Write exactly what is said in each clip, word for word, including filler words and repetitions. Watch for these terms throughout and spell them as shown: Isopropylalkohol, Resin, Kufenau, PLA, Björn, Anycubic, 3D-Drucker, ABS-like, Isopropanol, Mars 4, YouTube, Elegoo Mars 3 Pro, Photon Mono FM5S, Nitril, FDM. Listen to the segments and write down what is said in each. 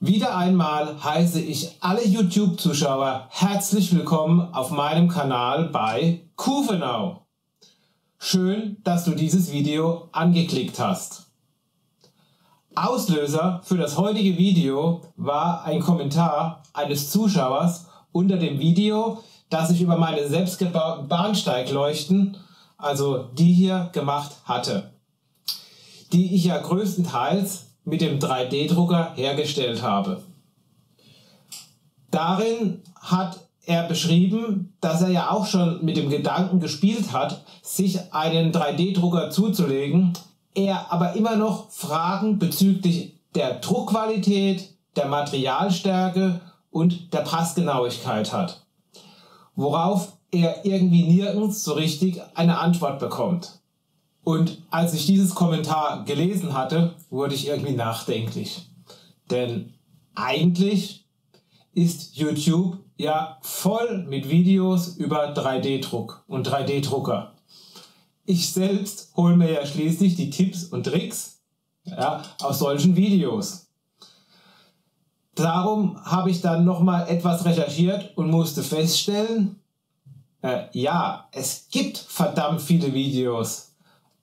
Wieder einmal heiße ich alle YouTube-Zuschauer herzlich willkommen auf meinem Kanal bei Kufenau. Schön, dass du dieses Video angeklickt hast. Auslöser für das heutige Video war ein Kommentar eines Zuschauers unter dem Video, das ich über meine selbstgebauten Bahnsteigleuchten, also die hier, gemacht hatte, die ich ja größtenteils mit dem drei D-Drucker hergestellt habe. Darin hat er beschrieben, dass er ja auch schon mit dem Gedanken gespielt hat, sich einen drei D-Drucker zuzulegen, er aber immer noch Fragen bezüglich der Druckqualität, der Materialstärke und der Passgenauigkeit hat, worauf er irgendwie nirgends so richtig eine Antwort bekommt. Und als ich dieses Kommentar gelesen hatte, wurde ich irgendwie nachdenklich. Denn eigentlich ist YouTube ja voll mit Videos über drei D-Druck und drei D-Drucker. Ich selbst hole mir ja schließlich die Tipps und Tricks ja, aus solchen Videos. Darum habe ich dann nochmal etwas recherchiert und musste feststellen, äh, ja, es gibt verdammt viele Videos.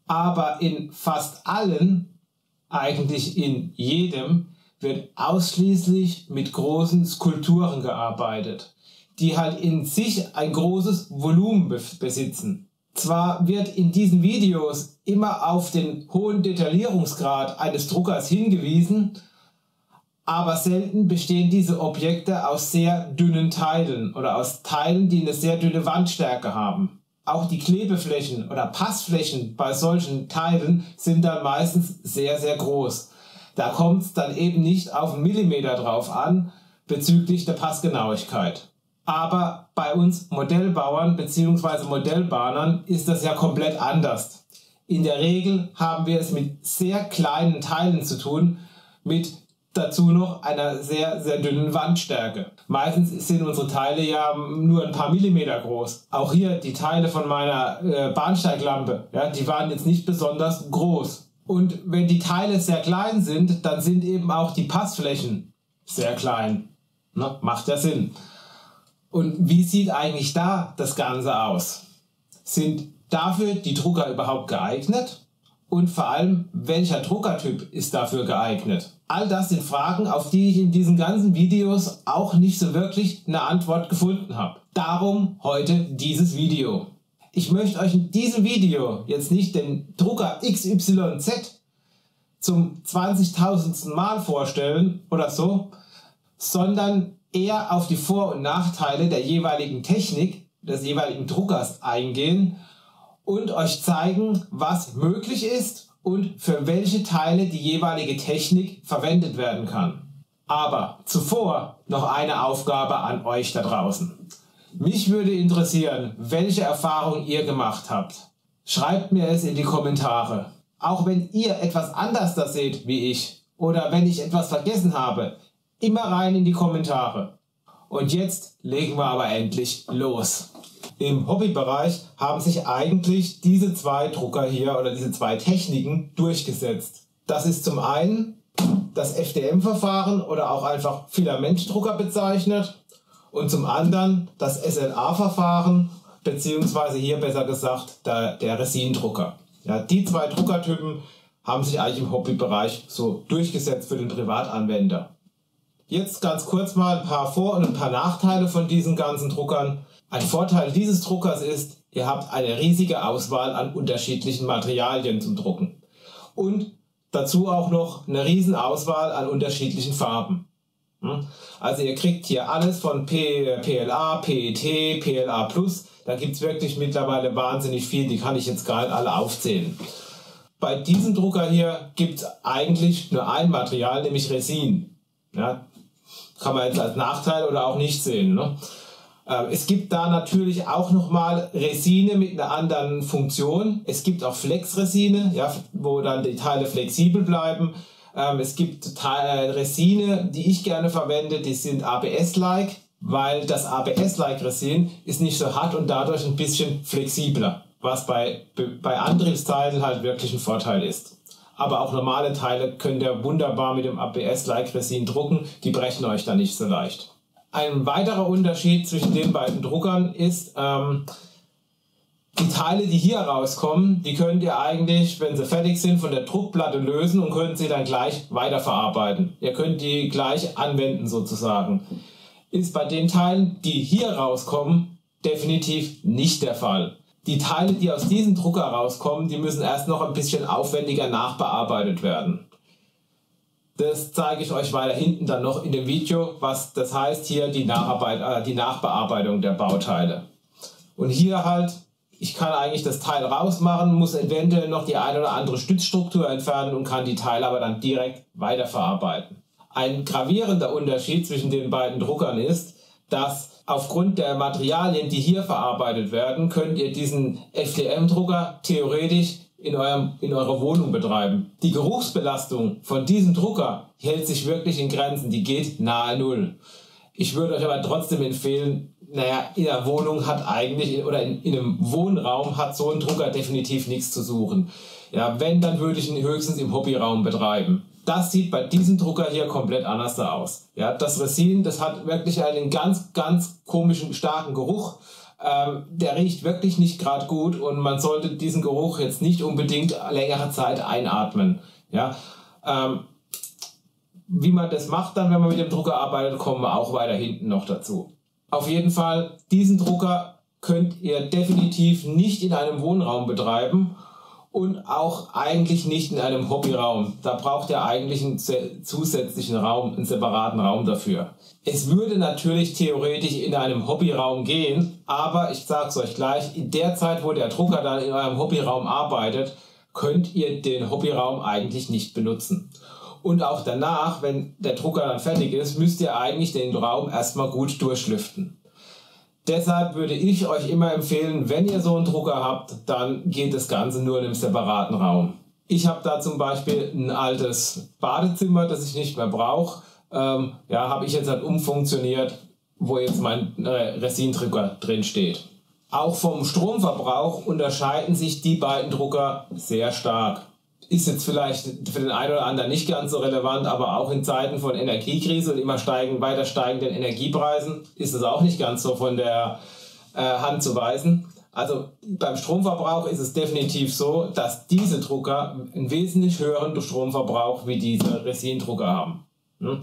Aber in fast allen, eigentlich in jedem, wird ausschließlich mit großen Skulpturen gearbeitet, die halt in sich ein großes Volumen besitzen. Zwar wird in diesen Videos immer auf den hohen Detaillierungsgrad eines Druckers hingewiesen, aber selten bestehen diese Objekte aus sehr dünnen Teilen oder aus Teilen, die eine sehr dünne Wandstärke haben. Auch die Klebeflächen oder Passflächen bei solchen Teilen sind dann meistens sehr, sehr groß. Da kommt es dann eben nicht auf einen Millimeter drauf an bezüglich der Passgenauigkeit. Aber bei uns Modellbauern bzw. Modellbahnern ist das ja komplett anders. In der Regel haben wir es mit sehr kleinen Teilen zu tun, mit dazu noch einer sehr, sehr dünnen Wandstärke. Meistens sind unsere Teile ja nur ein paar Millimeter groß. Auch hier die Teile von meiner äh, Bahnsteiglampe, ja, die waren jetzt nicht besonders groß. Und wenn die Teile sehr klein sind, dann sind eben auch die Passflächen sehr klein. Ne? Macht ja Sinn. Und wie sieht eigentlich da das Ganze aus? Sind dafür die Drucker überhaupt geeignet? Und vor allem, welcher Druckertyp ist dafür geeignet? All das sind Fragen, auf die ich in diesen ganzen Videos auch nicht so wirklich eine Antwort gefunden habe. Darum heute dieses Video. Ich möchte euch in diesem Video jetzt nicht den Drucker X Y Z zum zwanzigtausendsten Mal vorstellen oder so, sondern eher auf die Vor- und Nachteile der jeweiligen Technik, des jeweiligen Druckers eingehen und euch zeigen, was möglich ist und für welche Teile die jeweilige Technik verwendet werden kann. Aber zuvor noch eine Aufgabe an euch da draußen. Mich würde interessieren, welche Erfahrung ihr gemacht habt. Schreibt mir es in die Kommentare. Auch wenn ihr etwas anders da seht wie ich oder wenn ich etwas vergessen habe, immer rein in die Kommentare. Und jetzt legen wir aber endlich los. Im Hobbybereich haben sich eigentlich diese zwei Drucker hier oder diese zwei Techniken durchgesetzt. Das ist zum einen das F D M-Verfahren oder auch einfach Filamentdrucker bezeichnet und zum anderen das S L A-Verfahren beziehungsweise hier besser gesagt der, der Resin-Drucker. Ja, die zwei Druckertypen haben sich eigentlich im Hobbybereich so durchgesetzt für den Privatanwender. Jetzt ganz kurz mal ein paar Vor- und ein paar Nachteile von diesen ganzen Druckern. Ein Vorteil dieses Druckers ist, ihr habt eine riesige Auswahl an unterschiedlichen Materialien zum Drucken und dazu auch noch eine riesen Auswahl an unterschiedlichen Farben. Also ihr kriegt hier alles von P L A, P E T, P L A plus, da gibt es wirklich mittlerweile wahnsinnig viel, die kann ich jetzt gar nicht alle aufzählen. Bei diesem Drucker hier gibt es eigentlich nur ein Material, nämlich Resin. Ja, kann man jetzt als Nachteil oder auch nicht sehen, ne? Es gibt da natürlich auch nochmal Resine mit einer anderen Funktion. Es gibt auch Flexresine, ja, wo dann die Teile flexibel bleiben. Es gibt Teile, Resine, die ich gerne verwende, die sind A B S-like, weil das A B S-like-Resin ist nicht so hart und dadurch ein bisschen flexibler, was bei, bei Antriebsteilen halt wirklich ein Vorteil ist. aber auch normale Teile könnt ihr wunderbar mit dem A B S-like Resin drucken, die brechen euch da nicht so leicht. Ein weiterer Unterschied zwischen den beiden Druckern ist, ähm, die Teile, die hier rauskommen, die könnt ihr eigentlich, wenn sie fertig sind, von der Druckplatte lösen und könnt sie dann gleich weiterverarbeiten. Ihr könnt die gleich anwenden sozusagen. Ist bei den Teilen, die hier rauskommen, definitiv nicht der Fall. Die Teile, die aus diesem Drucker rauskommen, die müssen erst noch ein bisschen aufwendiger nachbearbeitet werden. Das zeige ich euch weiter hinten dann noch in dem Video, was das heißt hier die, Nacharbeit, äh, die Nachbearbeitung der Bauteile. Und hier halt, ich kann eigentlich das Teil rausmachen, muss eventuell noch die eine oder andere Stützstruktur entfernen und kann die Teile aber dann direkt weiterverarbeiten. Ein gravierender Unterschied zwischen den beiden Druckern ist, dass aufgrund der Materialien, die hier verarbeitet werden, könnt ihr diesen F D M-Drucker theoretisch in, eurem, in eurer Wohnung betreiben. Die Geruchsbelastung von diesem Drucker hält sich wirklich in Grenzen, die geht nahe Null. Ich würde euch aber trotzdem empfehlen, naja, in der Wohnung hat eigentlich, oder in, in einem Wohnraum hat so ein Drucker definitiv nichts zu suchen. Ja, wenn, dann würde ich ihn höchstens im Hobbyraum betreiben. Das sieht bei diesem Drucker hier komplett anders da aus. Ja, das Resin, das hat wirklich einen ganz, ganz komischen, starken Geruch. Ähm, der riecht wirklich nicht gerade gut und man sollte diesen Geruch jetzt nicht unbedingt längere Zeit einatmen. Ja, ähm, wie man das macht dann, wenn man mit dem Drucker arbeitet, kommen wir auch weiter hinten noch dazu. Auf jeden Fall, diesen Drucker könnt ihr definitiv nicht in einem Wohnraum betreiben. Und auch eigentlich nicht in einem Hobbyraum. Da braucht ihr eigentlich einen zusätzlichen Raum, einen separaten Raum dafür. Es würde natürlich theoretisch in einem Hobbyraum gehen, aber ich sage es euch gleich, in der Zeit, wo der Drucker dann in eurem Hobbyraum arbeitet, könnt ihr den Hobbyraum eigentlich nicht benutzen. Und auch danach, wenn der Drucker dann fertig ist, müsst ihr eigentlich den Raum erstmal gut durchlüften. Deshalb würde ich euch immer empfehlen, wenn ihr so einen Drucker habt, dann geht das Ganze nur in einem separaten Raum. Ich habe da zum Beispiel ein altes Badezimmer, das ich nicht mehr brauche. Ähm, ja, habe ich jetzt halt umfunktioniert, wo jetzt mein äh, Resin-Drucker drin steht. Auch vom Stromverbrauch unterscheiden sich die beiden Drucker sehr stark. Ist jetzt vielleicht für den einen oder anderen nicht ganz so relevant, aber auch in Zeiten von Energiekrise und immer steigen, weiter steigenden Energiepreisen ist es auch nicht ganz so von der äh, Hand zu weisen. Also beim Stromverbrauch ist es definitiv so, dass diese Drucker einen wesentlich höheren Stromverbrauch wie diese Resin-Drucker haben. Hm?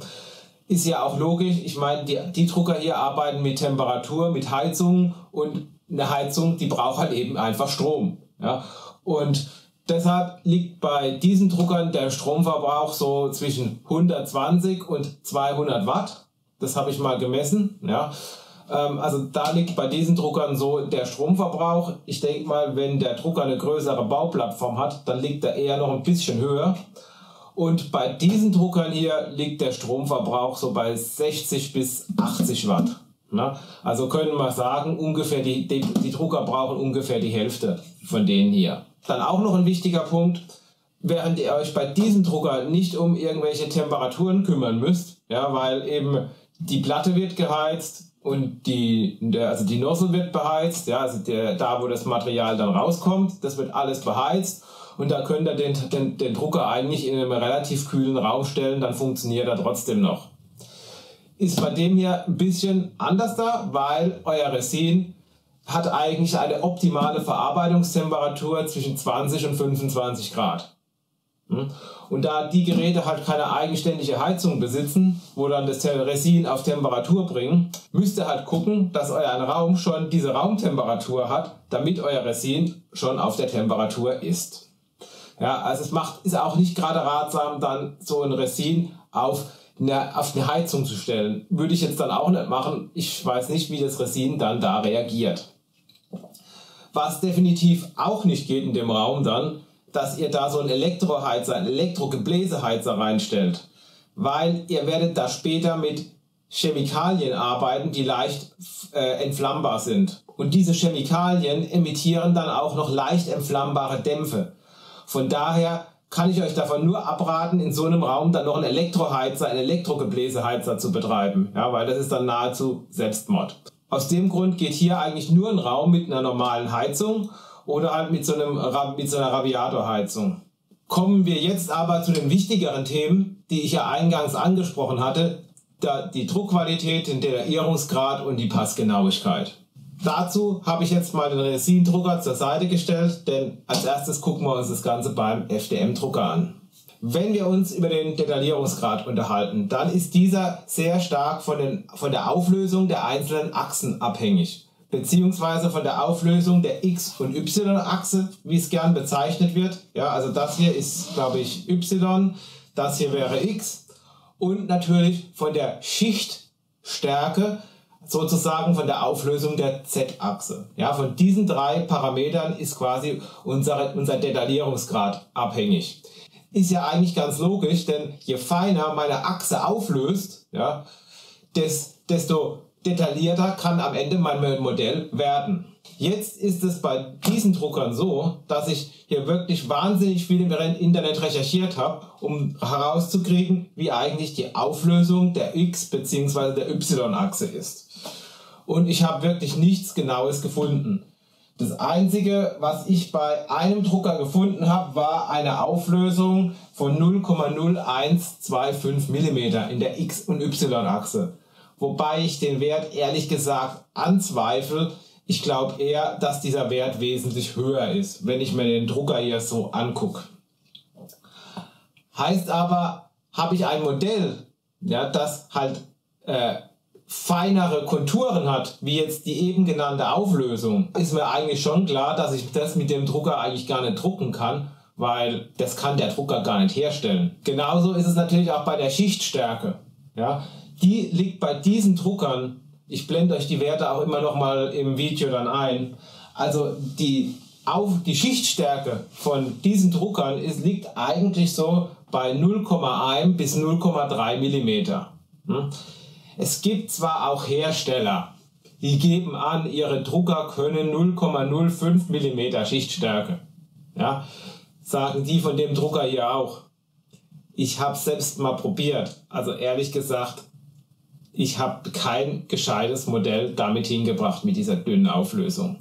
Ist ja auch logisch. Ich meine, die, die Drucker hier arbeiten mit Temperatur, mit Heizung und eine Heizung, die braucht halt eben einfach Strom. Ja? Und deshalb liegt bei diesen Druckern der Stromverbrauch so zwischen hundertzwanzig und zweihundert Watt. Das habe ich mal gemessen. Ja. Also da liegt bei diesen Druckern so der Stromverbrauch. Ich denke mal, wenn der Drucker eine größere Bauplattform hat, dann liegt er eher noch ein bisschen höher. Und bei diesen Druckern hier liegt der Stromverbrauch so bei sechzig bis achtzig Watt. Ja. Also können wir sagen, ungefähr die, die, die Drucker brauchen ungefähr die Hälfte von denen hier. Dann auch noch ein wichtiger Punkt, während ihr euch bei diesem Drucker nicht um irgendwelche Temperaturen kümmern müsst, ja, weil eben die Platte wird geheizt und die, also die Nozzle wird beheizt, ja, also der, da wo das Material dann rauskommt, das wird alles beheizt und da könnt ihr den, den, den Drucker eigentlich in einem relativ kühlen Raum stellen, dann funktioniert er trotzdem noch. Ist bei dem hier ein bisschen anders da, weil euer Resin hat eigentlich eine optimale Verarbeitungstemperatur zwischen zwanzig und fünfundzwanzig Grad. Und da die Geräte halt keine eigenständige Heizung besitzen, wo dann das Resin auf Temperatur bringen, müsst ihr halt gucken, dass euer Raum schon diese Raumtemperatur hat, damit euer Resin schon auf der Temperatur ist. Ja, also es macht, ist auch nicht gerade ratsam, dann so ein Resin auf Eine, auf eine Heizung zu stellen, würde ich jetzt dann auch nicht machen. Ich weiß nicht, wie das Resin dann da reagiert. Was definitiv auch nicht geht in dem Raum dann, dass ihr da so einen Elektroheizer, einen Elektrogebläseheizer reinstellt, weil ihr werdet da später mit Chemikalien arbeiten, die leicht äh, entflammbar sind. Und diese Chemikalien emittieren dann auch noch leicht entflammbare Dämpfe. Von daher kann ich euch davon nur abraten, in so einem Raum dann noch einen Elektroheizer, einen Elektrogebläseheizer zu betreiben, ja, weil das ist dann nahezu Selbstmord. Aus dem Grund geht hier eigentlich nur ein Raum mit einer normalen Heizung oder halt mit so, einem, mit so einer Radiatorheizung. Kommen wir jetzt aber zu den wichtigeren Themen, die ich ja eingangs angesprochen hatte, da die Druckqualität, den Detaillierungsgrad und die Passgenauigkeit. Dazu habe ich jetzt mal den Resin-Drucker zur Seite gestellt, denn als erstes gucken wir uns das Ganze beim F D M-Drucker an. Wenn wir uns über den Detaillierungsgrad unterhalten, dann ist dieser sehr stark von, den, von der Auflösung der einzelnen Achsen abhängig, beziehungsweise von der Auflösung der X- und Y-Achse, wie es gern bezeichnet wird. Ja, also das hier ist, glaube ich, Y, das hier wäre X und natürlich von der Schichtstärke, sozusagen von der Auflösung der Z-Achse. Ja, von diesen drei Parametern ist quasi unser, unser Detaillierungsgrad abhängig. Ist ja eigentlich ganz logisch, denn je feiner meine Achse auflöst, ja, desto detaillierter kann am Ende mein Modell werden. Jetzt ist es bei diesen Druckern so, dass ich hier wirklich wahnsinnig viel im Internet recherchiert habe, um herauszukriegen, wie eigentlich die Auflösung der X- bzw. der Y-Achse ist. Und ich habe wirklich nichts Genaues gefunden. Das Einzige, was ich bei einem Drucker gefunden habe, war eine Auflösung von null Komma null eins zwei fünf Millimeter in der X- und Y-Achse. Wobei ich den Wert ehrlich gesagt anzweifle. Ich glaube eher, dass dieser Wert wesentlich höher ist, wenn ich mir den Drucker hier so angucke. Heißt aber, habe ich ein Modell, ja, das halt äh, feinere Konturen hat, wie jetzt die eben genannte Auflösung, ist mir eigentlich schon klar, dass ich das mit dem Drucker eigentlich gar nicht drucken kann, weil das kann der Drucker gar nicht herstellen. Genauso ist es natürlich auch bei der Schichtstärke. Ja. Die liegt bei diesen Druckern, ich blende euch die Werte auch immer noch mal im Video dann ein, also die, auf, die Schichtstärke von diesen Druckern ist, liegt eigentlich so bei null Komma eins bis null Komma drei Millimeter. Hm? Es gibt zwar auch Hersteller, die geben an, ihre Drucker können null Komma null fünf Millimeter Schichtstärke. Ja? Sagen die von dem Drucker hier auch. Ich habe es selbst mal probiert, also ehrlich gesagt, ich habe kein gescheites Modell damit hingebracht mit dieser dünnen Auflösung.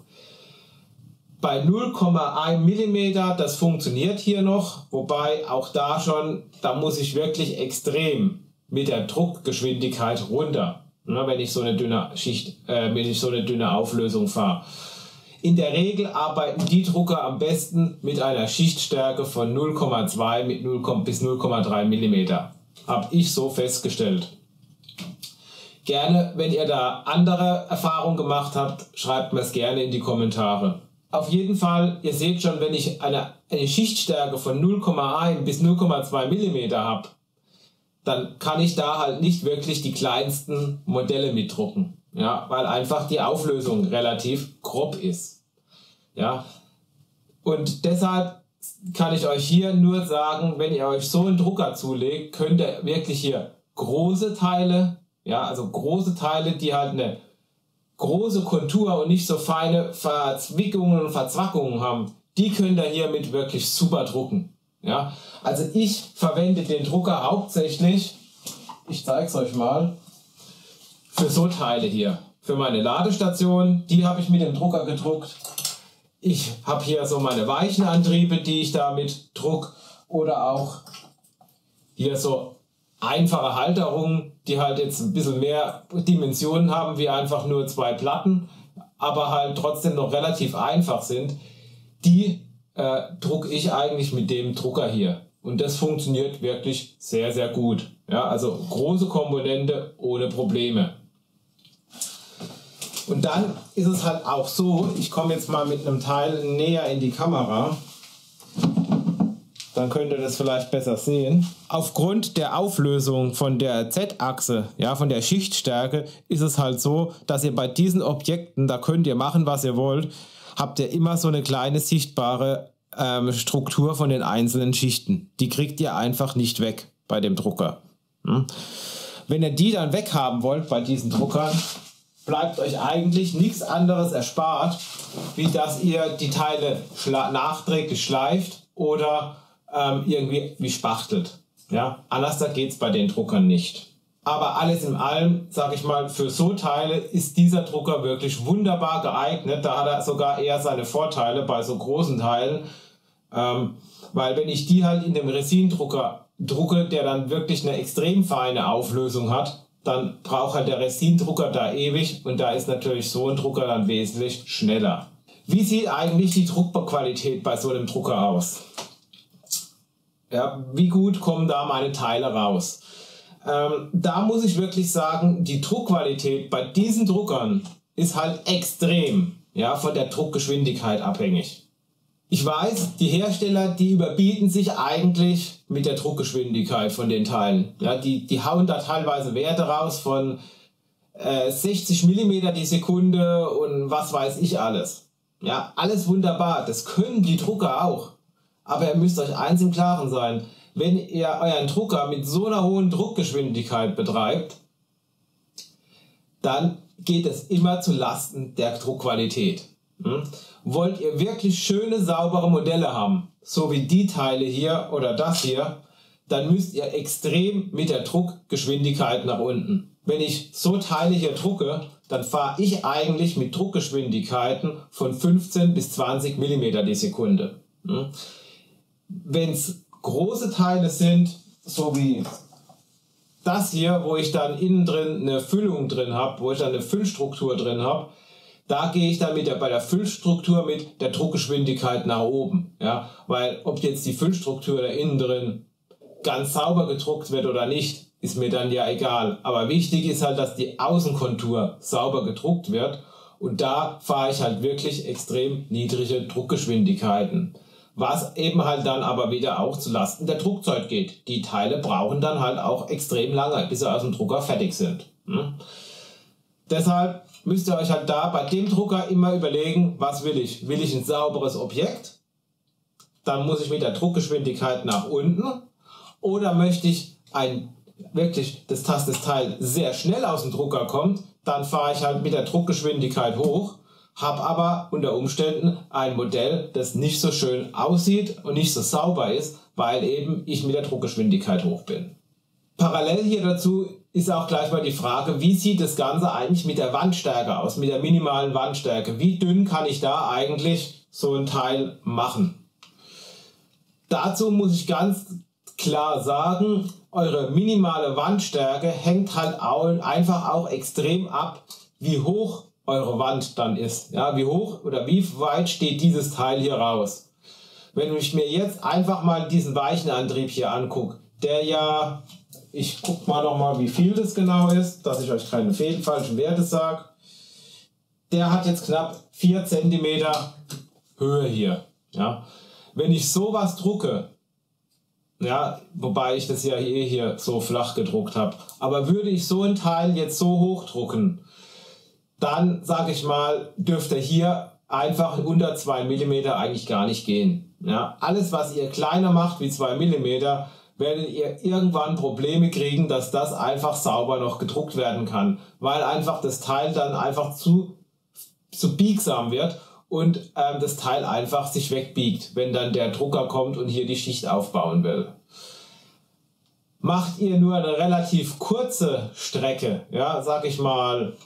Bei null Komma eins Millimeter, das funktioniert hier noch, wobei auch da schon, da muss ich wirklich extrem mit der Druckgeschwindigkeit runter, ne, wenn ich so eine dünne Schicht, äh, wenn ich so eine dünne Auflösung fahre. In der Regel arbeiten die Drucker am besten mit einer Schichtstärke von null Komma zwei bis null Komma drei Millimeter. Habe ich so festgestellt. Gerne, wenn ihr da andere Erfahrungen gemacht habt, schreibt mir es gerne in die Kommentare. Auf jeden Fall, ihr seht schon, wenn ich eine, eine Schichtstärke von null Komma eins bis null Komma zwei Millimeter habe, dann kann ich da halt nicht wirklich die kleinsten Modelle mitdrucken, ja, weil einfach die Auflösung relativ grob ist. Ja. Und deshalb kann ich euch hier nur sagen, wenn ihr euch so einen Drucker zulegt, könnt ihr wirklich hier große Teile, ja, also große Teile, die halt eine große Kontur und nicht so feine Verzwickungen und Verzwackungen haben, die könnt ihr hiermit wirklich super drucken. Ja, also ich verwende den Drucker hauptsächlich, ich zeige es euch mal, für so Teile hier. Für meine Ladestation, die habe ich mit dem Drucker gedruckt. Ich habe hier so meine weichen Antriebe, die ich damit drucke, oder auch hier so einfache Halterungen, die halt jetzt ein bisschen mehr Dimensionen haben, wie einfach nur zwei Platten, aber halt trotzdem noch relativ einfach sind, die äh, drucke ich eigentlich mit dem Drucker hier. Und das funktioniert wirklich sehr, sehr gut. Ja, also große Komponente ohne Probleme. Und dann ist es halt auch so, ich komme jetzt mal mit einem Teil näher in die Kamera. Dann könnt ihr das vielleicht besser sehen. Aufgrund der Auflösung von der Z-Achse, ja, von der Schichtstärke, ist es halt so, dass ihr bei diesen Objekten, da könnt ihr machen, was ihr wollt, habt ihr immer so eine kleine sichtbare ähm, Struktur von den einzelnen Schichten. Die kriegt ihr einfach nicht weg bei dem Drucker. Hm? Wenn ihr die dann weghaben wollt bei diesen Druckern, bleibt euch eigentlich nichts anderes erspart, wie dass ihr die Teile nachträglich schleift oder irgendwie wie spachtelt. Ja? Anders geht es bei den Druckern nicht. Aber alles in allem, sage ich mal, für so Teile ist dieser Drucker wirklich wunderbar geeignet. Da hat er sogar eher seine Vorteile bei so großen Teilen, Ähm, weil wenn ich die halt in dem Resin-Drucker drucke, der dann wirklich eine extrem feine Auflösung hat, dann braucht halt der Resin-Drucker da ewig und da ist natürlich so ein Drucker dann wesentlich schneller. Wie sieht eigentlich die Druckqualität bei so einem Drucker aus? Ja, wie gut kommen da meine Teile raus? Ähm, da muss ich wirklich sagen, die Druckqualität bei diesen Druckern ist halt extrem, ja, von der Druckgeschwindigkeit abhängig. Ich weiß, die Hersteller, die überbieten sich eigentlich mit der Druckgeschwindigkeit von den Teilen. Ja, die, die hauen da teilweise Werte raus von äh, sechzig Millimeter die Sekunde und was weiß ich alles. Ja, alles wunderbar, das können die Drucker auch. Aber ihr müsst euch eins im Klaren sein, wenn ihr euren Drucker mit so einer hohen Druckgeschwindigkeit betreibt, dann geht es immer zu Lasten der Druckqualität. Hm? Wollt ihr wirklich schöne, saubere Modelle haben, so wie die Teile hier oder das hier, dann müsst ihr extrem mit der Druckgeschwindigkeit nach unten. Wenn ich so Teile hier drucke, dann fahre ich eigentlich mit Druckgeschwindigkeiten von fünfzehn bis zwanzig Millimeter die Sekunde. Hm? Wenn es große Teile sind, so wie das hier, wo ich dann innen drin eine Füllung drin habe, wo ich dann eine Füllstruktur drin habe, da gehe ich dann mit der, bei der Füllstruktur mit der Druckgeschwindigkeit nach oben. Ja? Weil ob jetzt die Füllstruktur da innen drin ganz sauber gedruckt wird oder nicht, ist mir dann ja egal. Aber wichtig ist halt, dass die Außenkontur sauber gedruckt wird. Und da fahre ich halt wirklich extrem niedrige Druckgeschwindigkeiten. Was eben halt dann aber wieder auch zu Lasten der Druckzeit geht. Die Teile brauchen dann halt auch extrem lange, bis sie aus dem Drucker fertig sind. Hm? Deshalb müsst ihr euch halt da bei dem Drucker immer überlegen, was will ich? Will ich ein sauberes Objekt? Dann muss ich mit der Druckgeschwindigkeit nach unten. Oder möchte ich ein, wirklich, dass das Teil sehr schnell aus dem Drucker kommt, dann fahre ich halt mit der Druckgeschwindigkeit hoch. Habe aber unter Umständen ein Modell, das nicht so schön aussieht und nicht so sauber ist, weil eben ich mit der Druckgeschwindigkeit hoch bin. Parallel hier dazu ist auch gleich mal die Frage, wie sieht das Ganze eigentlich mit der Wandstärke aus, mit der minimalen Wandstärke? Wie dünn kann ich da eigentlich so ein Teil machen? Dazu muss ich ganz klar sagen, eure minimale Wandstärke hängt halt auch einfach auch extrem ab, wie hoch eure Wand dann ist. Ja, wie hoch oder wie weit steht dieses Teil hier raus? Wenn ich mir jetzt einfach mal diesen Weichenantrieb hier angucke, der ja, ich gucke mal nochmal, wie viel das genau ist, dass ich euch keine falschen Werte sage, der hat jetzt knapp vier Zentimeter Höhe hier. Ja. Wenn ich sowas drucke, ja, wobei ich das ja eh hier so flach gedruckt habe, aber würde ich so ein Teil jetzt so hoch drucken, dann, sage ich mal, dürfte hier einfach unter zwei Millimeter eigentlich gar nicht gehen. Ja, alles, was ihr kleiner macht wie zwei Millimeter, werdet ihr irgendwann Probleme kriegen, dass das einfach sauber noch gedruckt werden kann, weil einfach das Teil dann einfach zu, zu biegsam wird und ähm, das Teil einfach sich wegbiegt, wenn dann der Drucker kommt und hier die Schicht aufbauen will. Macht ihr nur eine relativ kurze Strecke, ja, sag ich mal,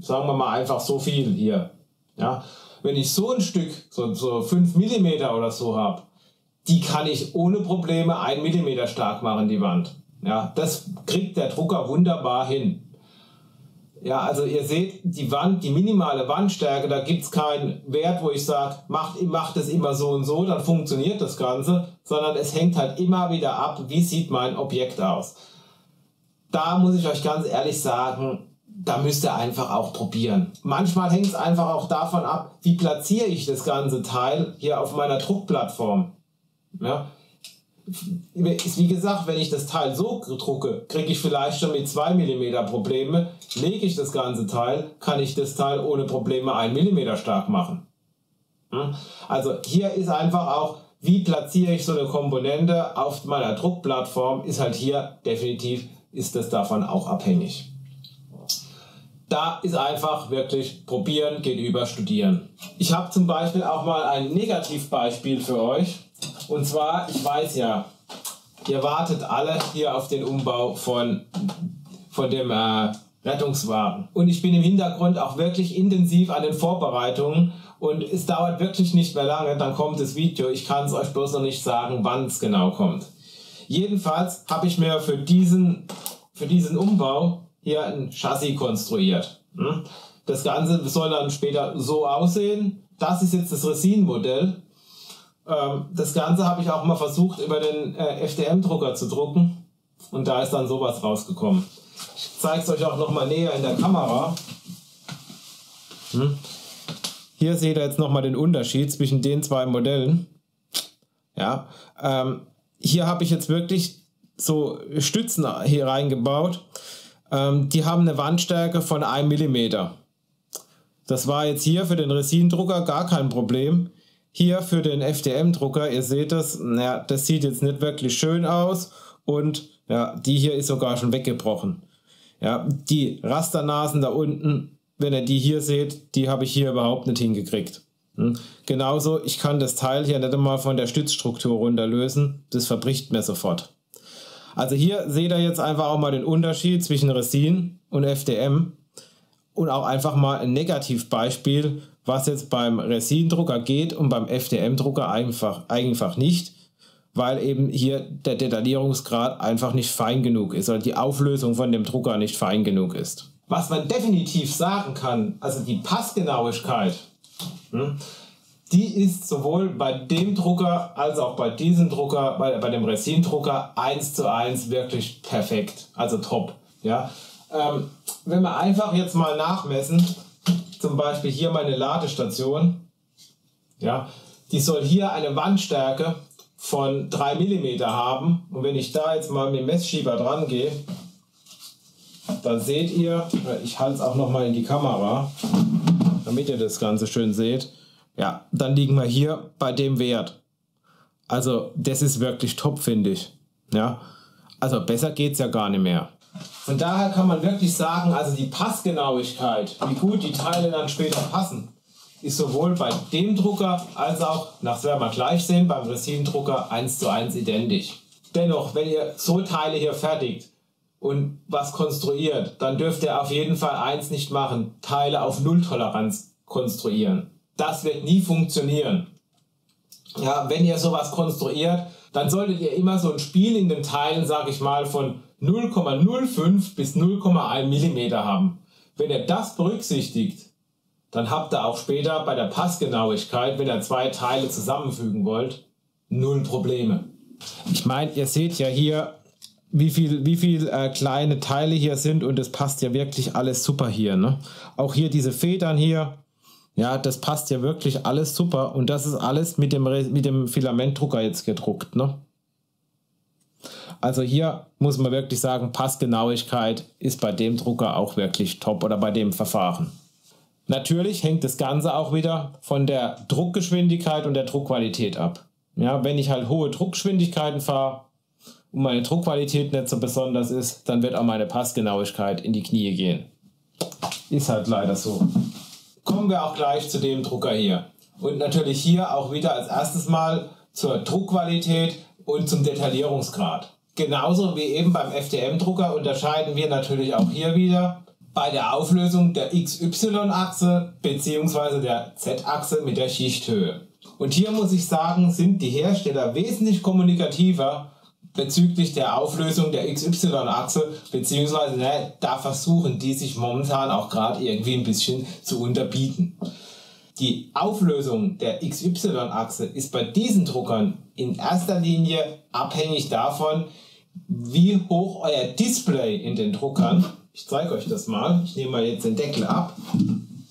sagen wir mal einfach so viel hier. Ja, wenn ich so ein Stück, so, so fünf Millimeter oder so habe, die kann ich ohne Probleme ein Millimeter stark machen, die Wand. Ja, das kriegt der Drucker wunderbar hin. Ja, also ihr seht, die Wand, die minimale Wandstärke, da gibt es keinen Wert, wo ich sage, macht, macht es immer so und so, dann funktioniert das Ganze, sondern es hängt halt immer wieder ab, wie sieht mein Objekt aus. Da muss ich euch ganz ehrlich sagen, da müsst ihr einfach auch probieren. Manchmal hängt es einfach auch davon ab, wie platziere ich das ganze Teil hier auf meiner Druckplattform. Ja. Wie gesagt, wenn ich das Teil so drucke, kriege ich vielleicht schon mit zwei Millimeter Probleme. Lege ich das ganze Teil, kann ich das Teil ohne Probleme ein Millimeter stark machen. Also hier ist einfach auch, wie platziere ich so eine Komponente auf meiner Druckplattform, ist halt hier definitiv, ist das davon auch abhängig. Da ist einfach wirklich probieren, geht über studieren. Ich habe zum Beispiel auch mal ein Negativbeispiel für euch. Und zwar, ich weiß ja, ihr wartet alle hier auf den Umbau von, von dem äh, Rettungswagen. Und ich bin im Hintergrund auch wirklich intensiv an den Vorbereitungen und es dauert wirklich nicht mehr lange, dann kommt das Video. Ich kann es euch bloß noch nicht sagen, wann es genau kommt. Jedenfalls habe ich mir für diesen, für diesen Umbau hier ein Chassis konstruiert. Das Ganze soll dann später so aussehen. Das ist jetzt das Resin-Modell. Das Ganze habe ich auch mal versucht, über den F D M-Drucker zu drucken. Und da ist dann sowas rausgekommen. Ich zeige es euch auch nochmal näher in der Kamera. Hier seht ihr jetzt nochmal den Unterschied zwischen den zwei Modellen. Ja, ähm, hier habe ich jetzt wirklich so Stützen hier reingebaut. Ähm, die haben eine Wandstärke von einem Millimeter. Das war jetzt hier für den Resin-Drucker gar kein Problem. Hier für den F D M-Drucker, ihr seht das, naja, das sieht jetzt nicht wirklich schön aus. Und ja, die hier ist sogar schon weggebrochen. Ja, die Rasternasen da unten, wenn ihr die hier seht, die habe ich hier überhaupt nicht hingekriegt. Hm? Genauso, ich kann das Teil hier nicht einmal von der Stützstruktur runter lösen. Das verbricht mir sofort. Also hier seht ihr jetzt einfach auch mal den Unterschied zwischen Resin und F D M. Und auch einfach mal ein Negativbeispiel, was jetzt beim Resin-Drucker geht und beim F D M-Drucker einfach, einfach nicht. Weil eben hier der Detaillierungsgrad einfach nicht fein genug ist oder die Auflösung von dem Drucker nicht fein genug ist. Was man definitiv sagen kann, also die Passgenauigkeit, die ist sowohl bei dem Drucker als auch bei diesem Drucker, bei, bei dem Resin-Drucker eins zu eins wirklich perfekt, also top. Ja? Ähm, wenn wir einfach jetzt mal nachmessen, zum Beispiel hier meine Ladestation, ja, die soll hier eine Wandstärke von drei Millimeter haben, und wenn ich da jetzt mal mit dem Messschieber dran gehe, dann seht ihr, ich halte es auch nochmal in die Kamera, damit ihr das Ganze schön seht, ja, dann liegen wir hier bei dem Wert. Also das ist wirklich top, finde ich. Ja, also besser geht es ja gar nicht mehr. Von daher kann man wirklich sagen, also die Passgenauigkeit, wie gut die Teile dann später passen, ist sowohl bei dem Drucker als auch, das werden wir gleich sehen, beim Resin-Drucker eins zu eins identisch. Dennoch, wenn ihr so Teile hier fertigt und was konstruiert, dann dürft ihr auf jeden Fall eins nicht machen: Teile auf Nulltoleranz konstruieren. Das wird nie funktionieren. Ja, wenn ihr sowas konstruiert, dann solltet ihr immer so ein Spiel in den Teilen, sage ich mal, von null Komma null fünf bis null Komma eins Millimeter haben. Wenn ihr das berücksichtigt, dann habt ihr auch später bei der Passgenauigkeit, wenn ihr zwei Teile zusammenfügen wollt, null Probleme. Ich meine, ihr seht ja hier, wie viel, wie viel äh, kleine Teile hier sind, und das passt ja wirklich alles super hier. Ne? Auch hier diese Federn hier, ja, das passt ja wirklich alles super, und das ist alles mit dem, mit dem Filamentdrucker jetzt gedruckt. Ne? Also hier muss man wirklich sagen, Passgenauigkeit ist bei dem Drucker auch wirklich top oder bei dem Verfahren. Natürlich hängt das Ganze auch wieder von der Druckgeschwindigkeit und der Druckqualität ab. Ja, wenn ich halt hohe Druckgeschwindigkeiten fahre und meine Druckqualität nicht so besonders ist, dann wird auch meine Passgenauigkeit in die Knie gehen. Ist halt leider so. Kommen wir auch gleich zu dem Drucker hier. Und natürlich hier auch wieder als erstes mal zur Druckqualität und zum Detaillierungsgrad. Genauso wie eben beim F D M-Drucker unterscheiden wir natürlich auch hier wieder bei der Auflösung der X Y-Achse bzw. der Z-Achse mit der Schichthöhe. Und hier muss ich sagen, sind die Hersteller wesentlich kommunikativer bezüglich der Auflösung der X Y-Achse, beziehungsweise ne, da versuchen die sich momentan auch gerade irgendwie ein bisschen zu unterbieten. Die Auflösung der X Y-Achse ist bei diesen Druckern in erster Linie abhängig davon, wie hoch euer Display in den Druckern. Ich zeige euch das mal. Ich nehme mal jetzt den Deckel ab.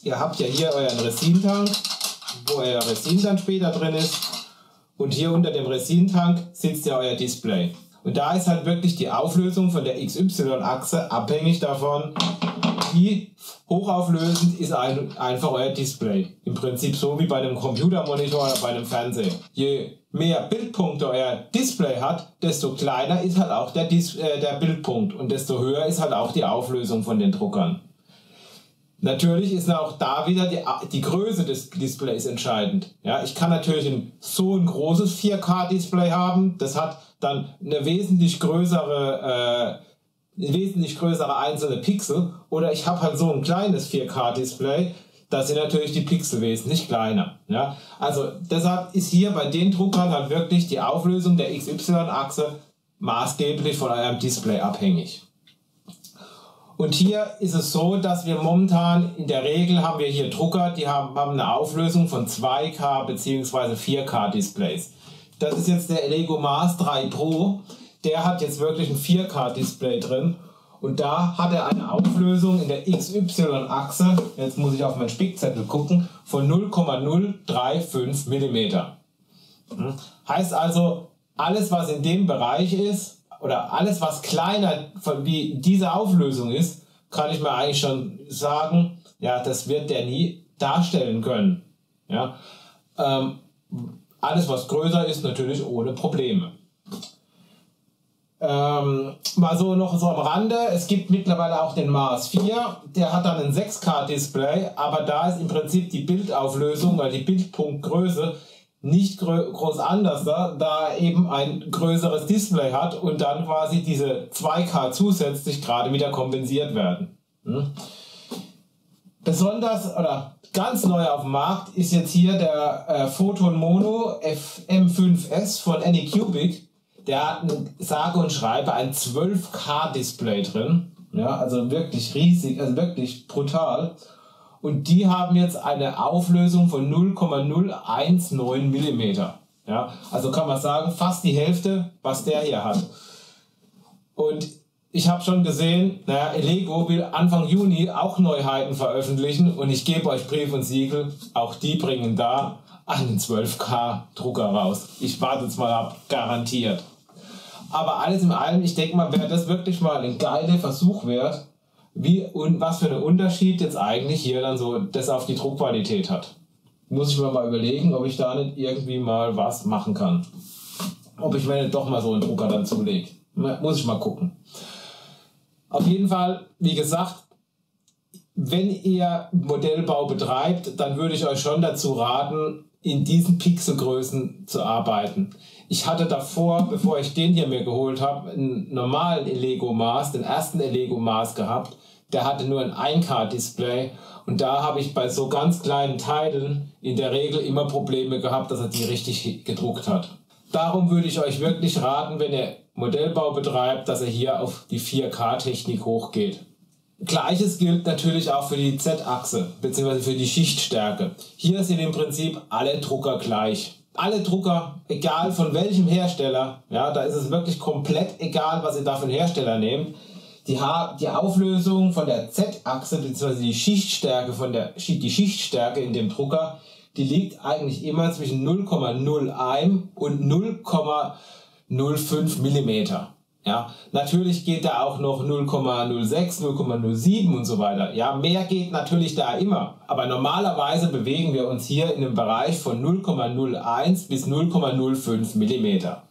Ihr habt ja hier euren Resintank, wo euer Resin dann später drin ist. Und hier unter dem Resintank sitzt ja euer Display. Und da ist halt wirklich die Auflösung von der X Y-Achse abhängig davon, wie hochauflösend ist ein, einfach euer Display. Im Prinzip so wie bei einem Computermonitor oder bei einem Fernseher. Je mehr Bildpunkte euer Display hat, desto kleiner ist halt auch der, Dis äh, der Bildpunkt, und desto höher ist halt auch die Auflösung von den Druckern. Natürlich ist auch da wieder die, die Größe des Displays entscheidend. Ja, ich kann natürlich ein, so ein großes vier K-Display haben, das hat dann eine wesentlich größere äh, wesentlich größere einzelne Pixel, oder ich habe halt so ein kleines vier K-Display, da sind natürlich die Pixel wesentlich kleiner. Ja? Also deshalb ist hier bei den Druckern halt wirklich die Auflösung der X Y-Achse maßgeblich von eurem Display abhängig. Und hier ist es so, dass wir momentan in der Regel haben wir hier Drucker, die haben, haben eine Auflösung von zwei K bzw. vier K Displays. Das ist jetzt der Elegoo Mars drei Pro, der hat jetzt wirklich ein vier K Display drin und da hat er eine Auflösung in der X Y-Achse, jetzt muss ich auf meinen Spickzettel gucken, von null Komma null drei fünf Millimeter. Heißt also, alles was in dem Bereich ist, oder alles, was kleiner von wie diese Auflösung ist, kann ich mir eigentlich schon sagen, ja, das wird der nie darstellen können. Ja? Ähm, alles, was größer ist, natürlich ohne Probleme. Ähm, mal so noch so am Rande, es gibt mittlerweile auch den Mars vier, der hat dann ein sechs K Display, aber da ist im Prinzip die Bildauflösung oder die Bildpunktgröße nicht groß anders, da, da eben ein größeres Display hat und dann quasi diese zwei K zusätzlich gerade wieder kompensiert werden. Hm? Besonders oder ganz neu auf dem Markt ist jetzt hier der äh, Photon Mono F M fünf S von Anycubic. Der hat eine, sage und schreibe ein zwölf K Display drin. Ja, also wirklich riesig, also wirklich brutal. Und die haben jetzt eine Auflösung von null Komma null eins neun Millimeter. Ja, also kann man sagen, fast die Hälfte, was der hier hat. Und ich habe schon gesehen, naja, Elegoo will Anfang Juni auch Neuheiten veröffentlichen und ich gebe euch Brief und Siegel, auch die bringen da einen zwölf K Drucker raus. Ich warte jetzt mal ab, garantiert. Aber alles in allem, ich denke mal, wäre das wirklich mal ein geiler Versuch wert, wie und was für einen Unterschied jetzt eigentlich hier dann so das auf die Druckqualität hat. Muss ich mir mal überlegen, ob ich da nicht irgendwie mal was machen kann. Ob ich mir nicht doch mal so einen Drucker dann zulege. Muss ich mal gucken. Auf jeden Fall, wie gesagt, wenn ihr Modellbau betreibt, dann würde ich euch schon dazu raten, in diesen Pixelgrößen zu arbeiten. Ich hatte davor, bevor ich den hier mir geholt habe, einen normalen Elegoo Mars, den ersten Elegoo Mars gehabt. Der hatte nur ein ein K Display und da habe ich bei so ganz kleinen Teilen in der Regel immer Probleme gehabt, dass er die richtig gedruckt hat. Darum würde ich euch wirklich raten, wenn ihr Modellbau betreibt, dass ihr hier auf die vier K Technik hochgeht. Gleiches gilt natürlich auch für die Z-Achse bzw. für die Schichtstärke. Hier sind im Prinzip alle Drucker gleich. Alle Drucker, egal von welchem Hersteller, ja, da ist es wirklich komplett egal, was ihr da für einen Hersteller nehmt. Die, ha die Auflösung von der Z-Achse bzw. die Schichtstärke von der Sch die Schichtstärke in dem Drucker, die liegt eigentlich immer zwischen null Komma null eins und null Komma null fünf Millimeter. Ja, natürlich geht da auch noch null Komma null sechs, null Komma null sieben und so weiter. Ja, mehr geht natürlich da immer. Aber normalerweise bewegen wir uns hier in einem Bereich von null Komma null eins bis null Komma null fünf Millimeter.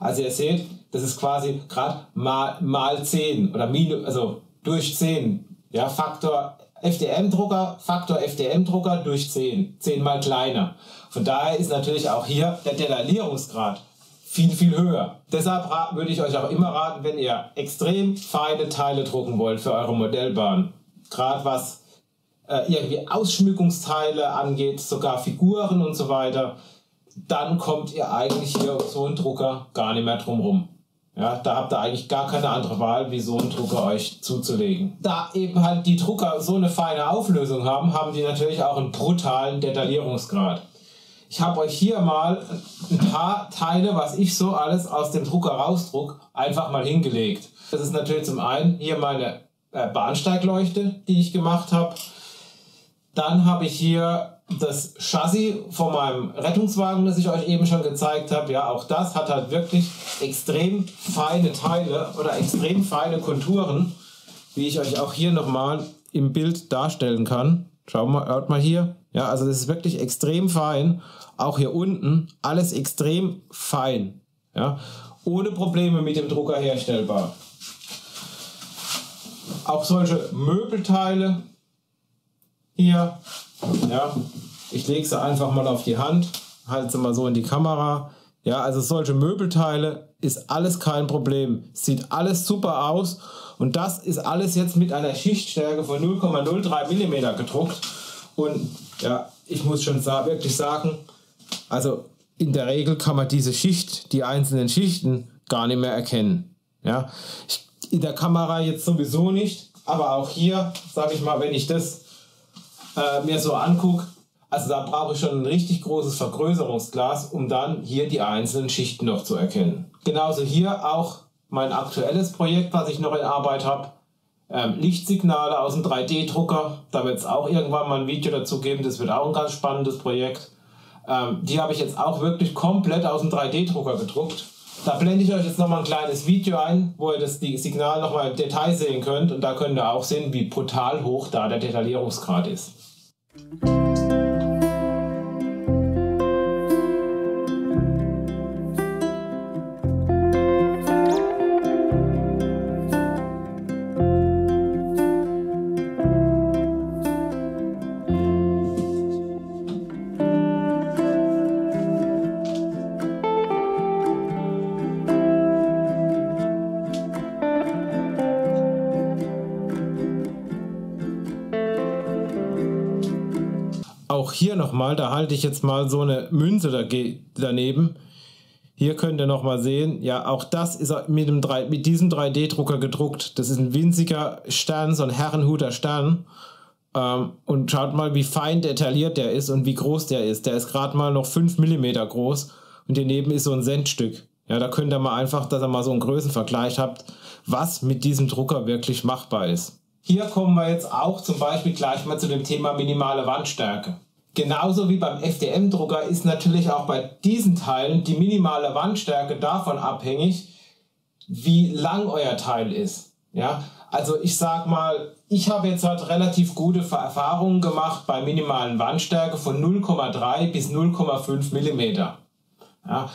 Also ihr seht, das ist quasi gerade mal, mal zehn oder minus, also durch zehn. Ja, Faktor F D M-Drucker, Faktor F D M-Drucker durch zehn. zehn mal kleiner. Von daher ist natürlich auch hier der Detaillierungsgrad viel, viel höher. Deshalb würde ich euch auch immer raten, wenn ihr extrem feine Teile drucken wollt für eure Modellbahn, gerade was äh, irgendwie Ausschmückungsteile angeht, sogar Figuren und so weiter, dann kommt ihr eigentlich hier auf so einen Drucker gar nicht mehr drum rum. Ja, da habt ihr eigentlich gar keine andere Wahl, wie so einen Drucker euch zuzulegen. Da eben halt die Drucker so eine feine Auflösung haben, haben die natürlich auch einen brutalen Detaillierungsgrad. Ich habe euch hier mal ein paar Teile, was ich so alles aus dem Drucker rausdruck, einfach mal hingelegt. Das ist natürlich zum einen hier meine Bahnsteigleuchte, die ich gemacht habe. Dann habe ich hier das Chassis von meinem Rettungswagen, das ich euch eben schon gezeigt habe. Ja, auch das hat halt wirklich extrem feine Teile oder extrem feine Konturen, wie ich euch auch hier nochmal im Bild darstellen kann. Schaut mal, hört mal hier. Ja, also das ist wirklich extrem fein. Auch hier unten, alles extrem fein. Ja, ohne Probleme mit dem Drucker herstellbar. Auch solche Möbelteile hier. Ja, ich lege sie einfach mal auf die Hand, halte sie mal so in die Kamera. Ja, also solche Möbelteile ist alles kein Problem. Sieht alles super aus. Und das ist alles jetzt mit einer Schichtstärke von null Komma null drei Millimeter gedruckt. Und ja, ich muss schon wirklich sagen, also in der Regel kann man diese Schicht, die einzelnen Schichten gar nicht mehr erkennen. Ja, ich, in der Kamera jetzt sowieso nicht, aber auch hier, sage ich mal, wenn ich das äh, mir so angucke, also da brauche ich schon ein richtig großes Vergrößerungsglas, um dann hier die einzelnen Schichten noch zu erkennen. Genauso hier auch mein aktuelles Projekt, was ich noch in Arbeit habe, ähm, Lichtsignale aus dem drei D-Drucker. Da wird es auch irgendwann mal ein Video dazu geben, das wird auch ein ganz spannendes Projekt. Ähm, die habe ich jetzt auch wirklich komplett aus dem drei D-Drucker gedruckt. Da blende ich euch jetzt nochmal ein kleines Video ein, wo ihr das die Signal nochmal im Detail sehen könnt. Und da könnt ihr auch sehen, wie brutal hoch da der Detaillierungsgrad ist. Auch hier nochmal, da halte ich jetzt mal so eine Münze daneben. Hier könnt ihr nochmal sehen, ja, auch das ist mit, dem drei, mit diesem drei D-Drucker gedruckt. Das ist ein winziger Stern, so ein Herrenhuter Stern. Ähm, und schaut mal, wie fein detailliert der ist und wie groß der ist. Der ist gerade mal noch fünf Millimeter groß und daneben ist so ein Centstück. Ja, da könnt ihr mal einfach, dass ihr mal so einen Größenvergleich habt, was mit diesem Drucker wirklich machbar ist. Hier kommen wir jetzt auch zum Beispiel gleich mal zu dem Thema minimale Wandstärke. Genauso wie beim F D M-Drucker ist natürlich auch bei diesen Teilen die minimale Wandstärke davon abhängig, wie lang euer Teil ist. Ja? Also ich sag mal, ich habe jetzt halt relativ gute Erfahrungen gemacht bei minimalen Wandstärke von null Komma drei bis null Komma fünf Millimeter. Ja?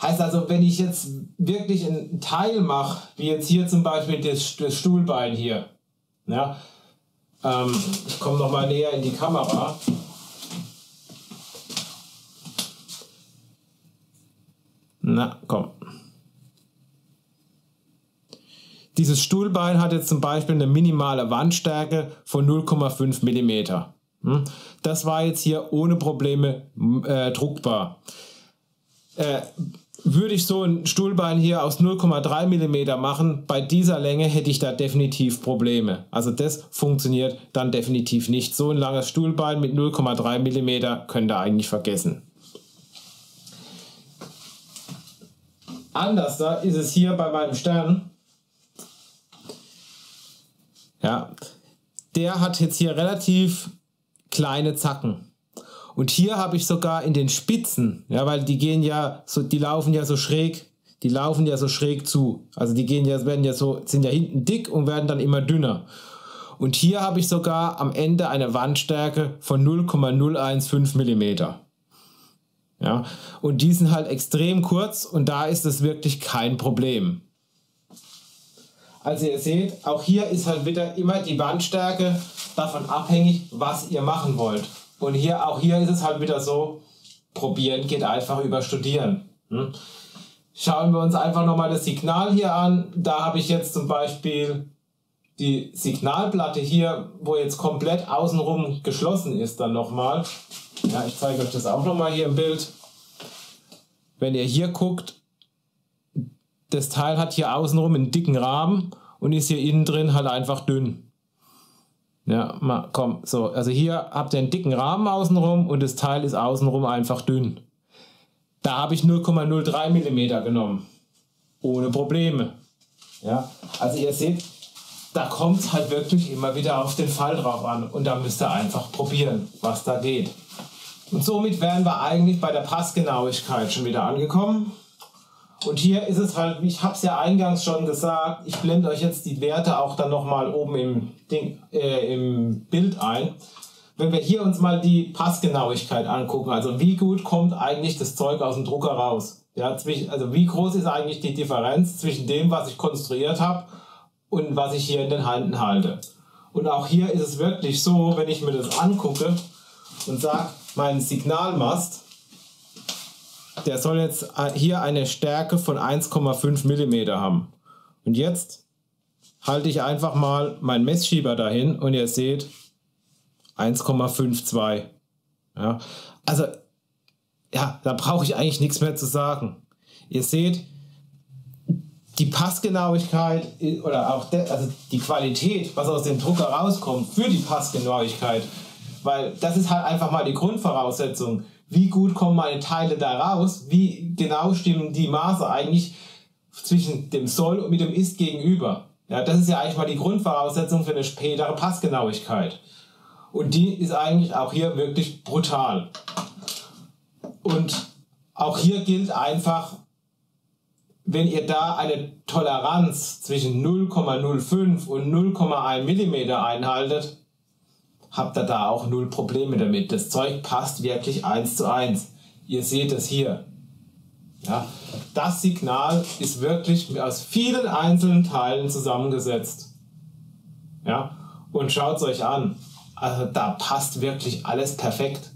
Heißt also, wenn ich jetzt wirklich einen Teil mache, wie jetzt hier zum Beispiel das, das Stuhlbein hier, ja, ähm, ich komme noch mal näher in die Kamera. Na, komm. Dieses Stuhlbein hat jetzt zum Beispiel eine minimale Wandstärke von null Komma fünf Millimeter. Das war jetzt hier ohne Probleme äh, druckbar. Äh, Würde ich so ein Stuhlbein hier aus null Komma drei Millimeter machen, bei dieser Länge hätte ich da definitiv Probleme. Also das funktioniert dann definitiv nicht. So ein langes Stuhlbein mit null Komma drei Millimeter könnt ihr eigentlich vergessen. Anders da ist es hier bei meinem Stern. Ja, der hat jetzt hier relativ kleine Zacken. Und hier habe ich sogar in den Spitzen, ja, weil die gehen ja so, die laufen ja so schräg, die laufen ja so schräg zu. Also die gehen ja, werden ja so, sind ja hinten dick und werden dann immer dünner. Und hier habe ich sogar am Ende eine Wandstärke von null Komma null eins fünf Millimeter. Ja, und die sind halt extrem kurz und da ist es wirklich kein Problem. Also ihr seht, auch hier ist halt wieder immer die Wandstärke davon abhängig, was ihr machen wollt. Und hier, auch hier ist es halt wieder so, probieren geht einfach über studieren. Hm? Schauen wir uns einfach nochmal das Signal hier an. Da habe ich jetzt zum Beispiel die Signalplatte hier, wo jetzt komplett außenrum geschlossen ist dann nochmal. Ja, ich zeige euch das auch nochmal hier im Bild. Wenn ihr hier guckt, das Teil hat hier außenrum einen dicken Rahmen und ist hier innen drin halt einfach dünn. Ja, mal, komm, so, also hier habt ihr einen dicken Rahmen außenrum und das Teil ist außenrum einfach dünn. Da habe ich null Komma null drei Millimeter genommen. Ohne Probleme. Ja, also ihr seht, da kommt es halt wirklich immer wieder auf den Fall drauf an und da müsst ihr einfach probieren, was da geht. Und somit wären wir eigentlich bei der Passgenauigkeit schon wieder angekommen. Und hier ist es halt, ich habe es ja eingangs schon gesagt, ich blende euch jetzt die Werte auch dann nochmal oben im, Ding, äh, im Bild ein. Wenn wir hier uns mal die Passgenauigkeit angucken, also wie gut kommt eigentlich das Zeug aus dem Drucker raus? Ja, zwischen, also wie groß ist eigentlich die Differenz zwischen dem, was ich konstruiert habe und was ich hier in den Händen halte? Und auch hier ist es wirklich so, wenn ich mir das angucke und sage, mein Signalmast, der soll jetzt hier eine Stärke von eins Komma fünf Millimeter haben. Und jetzt halte ich einfach mal meinen Messschieber dahin und ihr seht eins Komma fünf zwei. Ja, also, ja, da brauche ich eigentlich nichts mehr zu sagen. Ihr seht, die Passgenauigkeit oder auch de, also die Qualität, was aus dem Drucker rauskommt für die Passgenauigkeit, weil das ist halt einfach mal die Grundvoraussetzung. Wie gut kommen meine Teile da raus? Wie genau stimmen die Maße eigentlich zwischen dem Soll und mit dem Ist gegenüber? Ja, das ist ja eigentlich mal die Grundvoraussetzung für eine spätere Passgenauigkeit. Und die ist eigentlich auch hier wirklich brutal. Und auch hier gilt einfach, wenn ihr da eine Toleranz zwischen null Komma null fünf und null Komma eins Millimeter einhaltet, habt ihr da auch null Probleme damit. Das Zeug passt wirklich eins zu eins. Ihr seht es hier. Ja, das Signal ist wirklich aus vielen einzelnen Teilen zusammengesetzt. Ja, und schaut es euch an. Also da passt wirklich alles perfekt.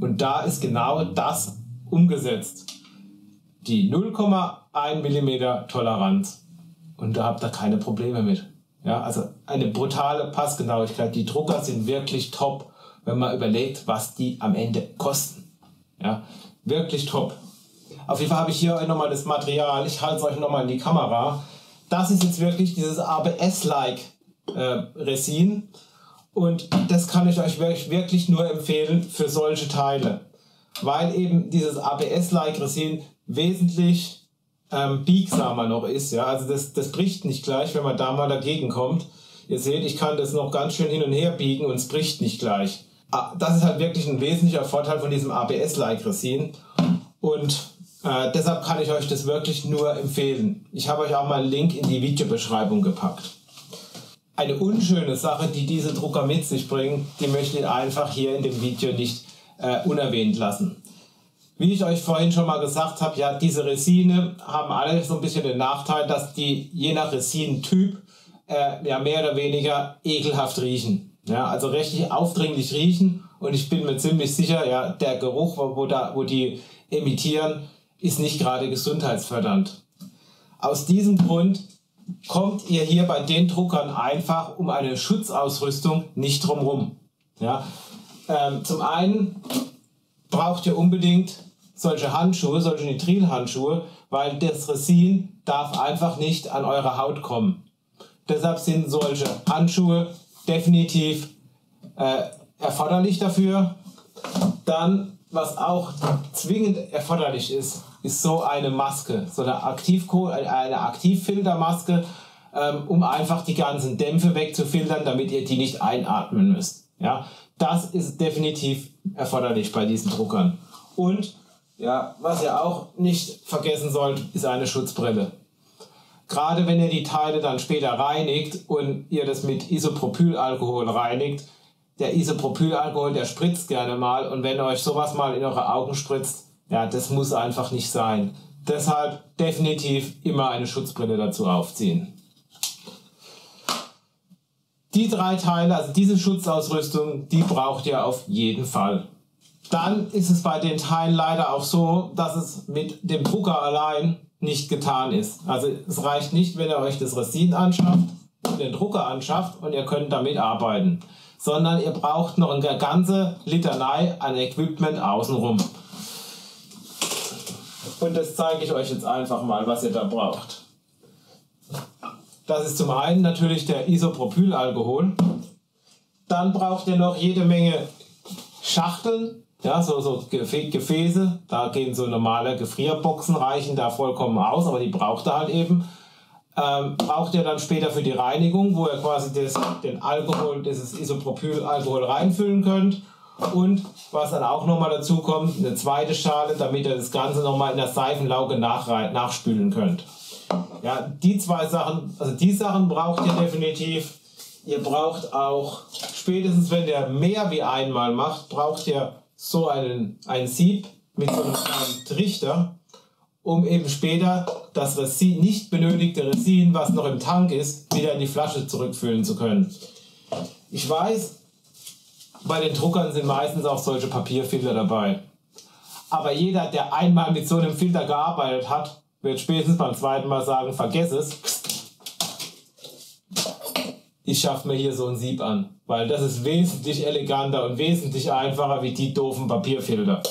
Und da ist genau das umgesetzt. Die null Komma eins Millimeter Toleranz. Und da habt ihr keine Probleme mit. Ja, also eine brutale Passgenauigkeit. Die Drucker sind wirklich top, wenn man überlegt, was die am Ende kosten. Ja, wirklich top. Auf jeden Fall habe ich hier nochmal das Material. Ich halte es euch nochmal in die Kamera. Das ist jetzt wirklich dieses A B S-like äh, Resin. Und das kann ich euch wirklich nur empfehlen für solche Teile. Weil eben dieses A B S-like Resin wesentlich Ähm, biegsamer noch ist, ja, also das, das bricht nicht gleich, wenn man da mal dagegen kommt. Ihr seht, ich kann das noch ganz schön hin und her biegen und es bricht nicht gleich. Das ist halt wirklich ein wesentlicher Vorteil von diesem A B S-like Resin und äh, deshalb kann ich euch das wirklich nur empfehlen. Ich habe euch auch mal einen Link in die Videobeschreibung gepackt. Eine unschöne Sache, die diese Drucker mit sich bringen, die möchte ich einfach hier in dem Video nicht äh, unerwähnt lassen. Wie ich euch vorhin schon mal gesagt habe, ja, diese Resine haben alle so ein bisschen den Nachteil, dass die je nach Resinentyp äh, ja mehr oder weniger ekelhaft riechen. Ja, also richtig aufdringlich riechen und ich bin mir ziemlich sicher, ja, der Geruch, wo, wo, da, wo die emittieren, ist nicht gerade gesundheitsfördernd. Aus diesem Grund kommt ihr hier bei den Druckern einfach um eine Schutzausrüstung nicht drumherum. Ja, ähm, zum einen braucht ihr unbedingt solche Handschuhe, solche Nitrilhandschuhe, weil das Resin darf einfach nicht an eure Haut kommen. Deshalb sind solche Handschuhe definitiv äh, erforderlich dafür. Dann, was auch zwingend erforderlich ist, ist so eine Maske, so eine, Aktivkohl, eine Aktivfiltermaske, ähm, um einfach die ganzen Dämpfe wegzufiltern, damit ihr die nicht einatmen müsst. Ja? Das ist definitiv erforderlich bei diesen Druckern. Und ja, was ihr auch nicht vergessen sollt, ist eine Schutzbrille. Gerade wenn ihr die Teile dann später reinigt und ihr das mit Isopropylalkohol reinigt, der Isopropylalkohol, der spritzt gerne mal und wenn euch sowas mal in eure Augen spritzt, ja, das muss einfach nicht sein. Deshalb definitiv immer eine Schutzbrille dazu aufziehen. Die drei Teile, also diese Schutzausrüstung, die braucht ihr auf jeden Fall. Dann ist es bei den Teilen leider auch so, dass es mit dem Drucker allein nicht getan ist. Also es reicht nicht, wenn ihr euch das Resin anschafft, den Drucker anschafft und ihr könnt damit arbeiten. Sondern ihr braucht noch eine ganze Litanei an Equipment außenrum. Und das zeige ich euch jetzt einfach mal, was ihr da braucht. Das ist zum einen natürlich der Isopropylalkohol. Dann braucht ihr noch jede Menge Schachteln, ja, so, so Gefäße. Da gehen so normale Gefrierboxen, reichen da vollkommen aus, aber die braucht ihr halt eben. Ähm, braucht ihr dann später für die Reinigung, wo ihr quasi das, den Alkohol, dieses Isopropylalkohol reinfüllen könnt. Und was dann auch nochmal dazu kommt, eine zweite Schale, damit ihr das Ganze nochmal in der Seifenlauge nachspülen könnt. Ja, die zwei Sachen, also die Sachen braucht ihr definitiv. Ihr braucht auch, spätestens wenn ihr mehr wie einmal macht, braucht ihr so einen, einen Sieb mit so einem kleinen Trichter, um eben später das Resin, nicht benötigte Resin, was noch im Tank ist, wieder in die Flasche zurückfüllen zu können. Ich weiß, bei den Druckern sind meistens auch solche Papierfilter dabei. Aber jeder, der einmal mit so einem Filter gearbeitet hat, wird spätestens beim zweiten Mal sagen, vergiss es. ich schaffe mir hier so ein Sieb an, weil das ist wesentlich eleganter und wesentlich einfacher wie die doofen Papierfilter.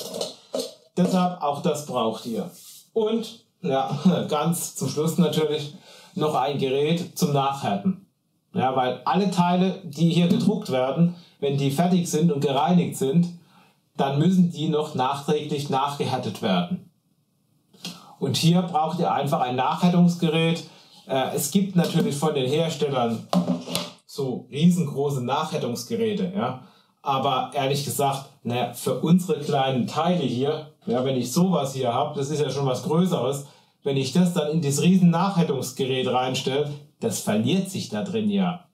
Deshalb, auch das braucht ihr. Und, ja, ganz zum Schluss natürlich noch ein Gerät zum Nachhärten. Ja, weil alle Teile, die hier gedruckt werden, wenn die fertig sind und gereinigt sind, dann müssen die noch nachträglich nachgehärtet werden. Und hier braucht ihr einfach ein Nachhärtungsgerät. Es gibt natürlich von den Herstellern so riesengroße Nachhärtungsgeräte, ja. Aber ehrlich gesagt, naja, für unsere kleinen Teile hier, ja, wenn ich sowas hier habe, das ist ja schon was Größeres, wenn ich das dann in dieses riesen Nachhärtungsgerät reinstelle, das verliert sich da drin ja.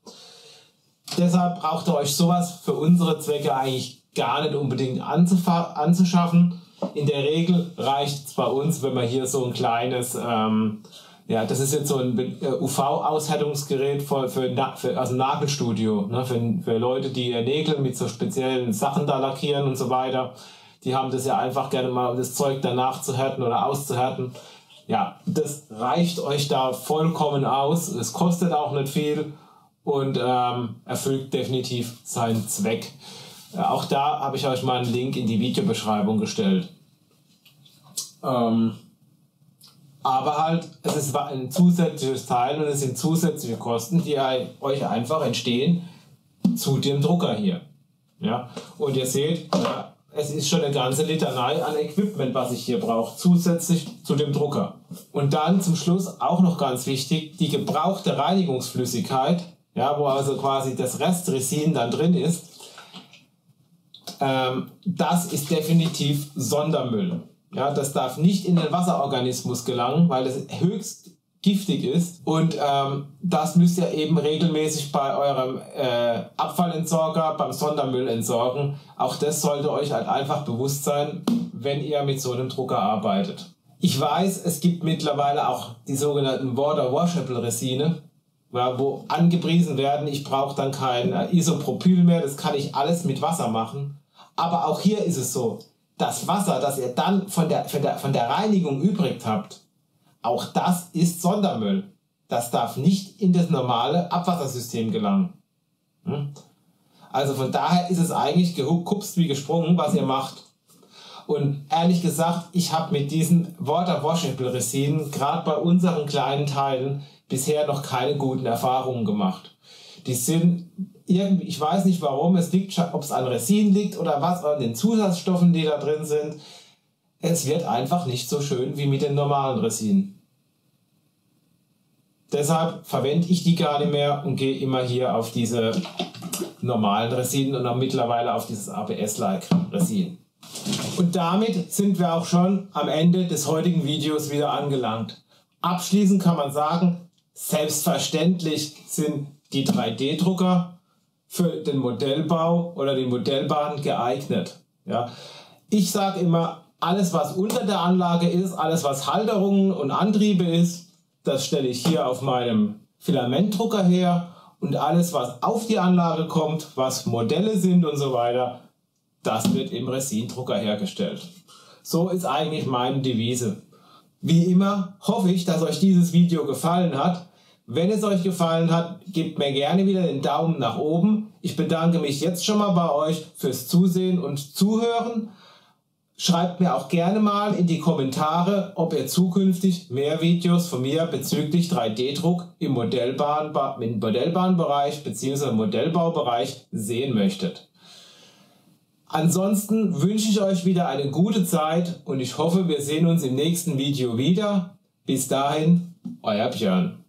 Deshalb braucht ihr euch sowas für unsere Zwecke eigentlich gar nicht unbedingt anzuschaffen. In der Regel reicht es bei uns, wenn man hier so ein kleines, ähm, ja, das ist jetzt so ein U V-Aushärtungsgerät für, für, für, also ein Nagelstudio, ne, für, für Leute, die ihr Nägel mit so speziellen Sachen da lackieren und so weiter. Die haben das ja einfach gerne mal, um das Zeug danach zu härten oder auszuhärten. Ja, das reicht euch da vollkommen aus. Es kostet auch nicht viel und ähm, erfüllt definitiv seinen Zweck. Äh, auch da habe ich euch mal einen Link in die Videobeschreibung gestellt. Ähm, aber halt, es ist ein zusätzliches Teil und es sind zusätzliche Kosten, die euch einfach entstehen zu dem Drucker hier. Ja? Und ihr seht, ja, es ist schon eine ganze Litanei an Equipment, was ich hier brauche, zusätzlich zu dem Drucker. Und dann zum Schluss auch noch ganz wichtig, die gebrauchte Reinigungsflüssigkeit, ja, wo also quasi das Restresin dann drin ist, ähm, das ist definitiv Sondermüll. Ja, das darf nicht in den Wasserorganismus gelangen, weil es höchst giftig ist. Und ähm, das müsst ihr eben regelmäßig bei eurem äh, Abfallentsorger, beim Sondermüll entsorgen. Auch das sollte euch halt einfach bewusst sein, wenn ihr mit so einem Drucker arbeitet. Ich weiß, es gibt mittlerweile auch die sogenannten Water Washable Resine, ja, wo angepriesen werden, ich brauche dann kein äh, Isopropyl mehr, das kann ich alles mit Wasser machen. Aber auch hier ist es so, das Wasser, das ihr dann von der, von der, von der Reinigung übrig habt, auch das ist Sondermüll. Das darf nicht in das normale Abwassersystem gelangen. Hm? Also von daher ist es eigentlich gekupst wie gesprungen, was ihr macht. Und ehrlich gesagt, ich habe mit diesen Water Washable Resinen gerade bei unseren kleinen Teilen bisher noch keine guten Erfahrungen gemacht. Die sind irgendwie, ich weiß nicht warum, es liegt, ob es an Resin liegt oder was, an den Zusatzstoffen, die da drin sind. Es wird einfach nicht so schön wie mit den normalen Resinen. Deshalb verwende ich die gar nicht mehr und gehe immer hier auf diese normalen Resinen und auch mittlerweile auf dieses A B S-like Resin. Und damit sind wir auch schon am Ende des heutigen Videos wieder angelangt. Abschließend kann man sagen, selbstverständlich sind die drei D-Drucker für den Modellbau oder den Modellbahn geeignet. Ja, ich sage immer, alles, was unter der Anlage ist, alles, was Halterungen und Antriebe ist, das stelle ich hier auf meinem Filamentdrucker her. Und alles, was auf die Anlage kommt, was Modelle sind und so weiter, das wird im Resindrucker hergestellt. So ist eigentlich meine Devise. Wie immer hoffe ich, dass euch dieses Video gefallen hat. Wenn es euch gefallen hat, gebt mir gerne wieder den Daumen nach oben. Ich bedanke mich jetzt schon mal bei euch fürs Zusehen und Zuhören. Schreibt mir auch gerne mal in die Kommentare, ob ihr zukünftig mehr Videos von mir bezüglich drei D-Druck im Modellbahn, im Modellbahnbereich bzw. Modellbaubereich sehen möchtet. Ansonsten wünsche ich euch wieder eine gute Zeit und ich hoffe, wir sehen uns im nächsten Video wieder. Bis dahin, euer Björn.